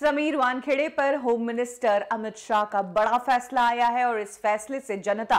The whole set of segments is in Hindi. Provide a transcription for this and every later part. समीर वानखेड़े पर होम मिनिस्टर अमित शाह का बड़ा फैसला आया है और इस फैसले से जनता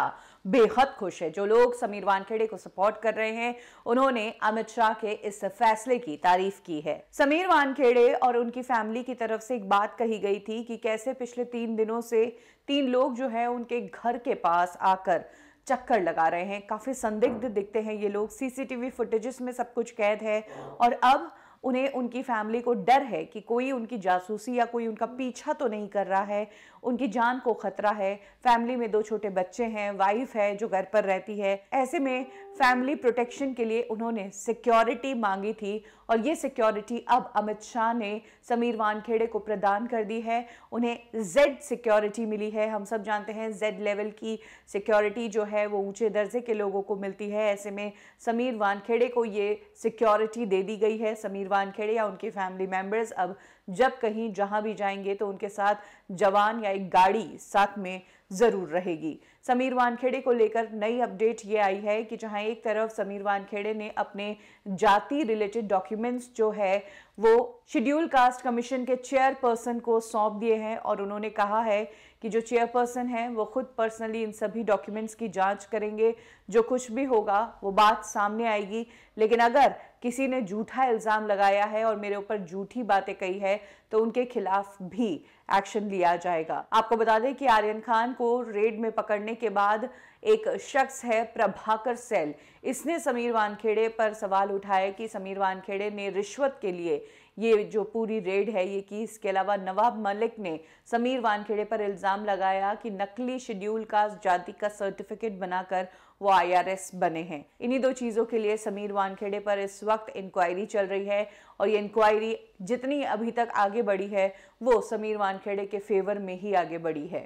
बेहद खुश है। जो लोग समीर वानखेड़े को सपोर्ट कर रहे हैं उन्होंने अमित शाह के इस फैसले की तारीफ की है। समीर वानखेड़े और उनकी फैमिली की तरफ से एक बात कही गई थी कि कैसे पिछले 3 दिनों से 3 लोग जो है उनके घर के पास आकर चक्कर लगा रहे हैं। काफी संदिग्ध दिखते हैं ये लोग, सीसीटीवी फुटेजेस में सब कुछ कैद है और अब उन्हें उनकी फैमिली को डर है कि कोई उनकी जासूसी या कोई उनका पीछा तो नहीं कर रहा है, उनकी जान को खतरा है। फैमिली में 2 छोटे बच्चे हैं, वाइफ है जो घर पर रहती है। ऐसे में फैमिली प्रोटेक्शन के लिए उन्होंने सिक्योरिटी मांगी थी और ये सिक्योरिटी अब अमित शाह ने समीर वानखेड़े को प्रदान कर दी है। उन्हें जेड सिक्योरिटी मिली है। हम सब जानते हैं जेड लेवल की सिक्योरिटी जो है वो ऊँचे दर्जे के लोगों को मिलती है। ऐसे में समीर वानखेड़े को ये सिक्योरिटी दे दी गई है। समीर वानखेड़े या उनके फैमिली मेंबर्स अब जब कहीं जहां भी जाएंगे तो उनके साथ जवान या एक गाड़ी साथ में जरूर रहेगी। समीर वानखेड़े को लेकर नई अपडेट ये आई है कि जहां एक तरफ समीर वानखेड़े ने अपने जाति रिलेटेड डॉक्यूमेंट्स जो है वो शेड्यूल कास्ट कमीशन के चेयरपर्सन को सौंप दिए हैं और उन्होंने कहा है कि जो चेयरपर्सन है वो खुद पर्सनली इन सभी डॉक्यूमेंट्स की जांच करेंगे। जो कुछ भी होगा वो बात सामने आएगी, लेकिन अगर किसी ने झूठा इल्ज़ाम लगाया है और मेरे ऊपर झूठी बातें कही है तो उनके खिलाफ भी एक्शन लिया जाएगा। आपको बता दें कि आर्यन खान को रेड में पकड़ने के बाद एक शख्स है प्रभाकर सेल, इसने समीर वानखेड़े पर सवाल उठाया कि समीर वानखेड़े ने रिश्वत के लिए ये जो पूरी रेड है ये की। इसके अलावा नवाब मलिक ने समीर वानखेड़े पर इल्ज़ाम लगाया कि नकली शेड्यूल कास्ट जाति का सर्टिफिकेट बनाकर वो IRS बने हैं। इन्हीं 2 चीज़ों के लिए समीर वानखेड़े पर इस वक्त इंक्वायरी चल रही है और ये इंक्वायरी जितनी अभी तक आगे बढ़ी है वो समीर वानखेड़े के फेवर में ही आगे बढ़ी है।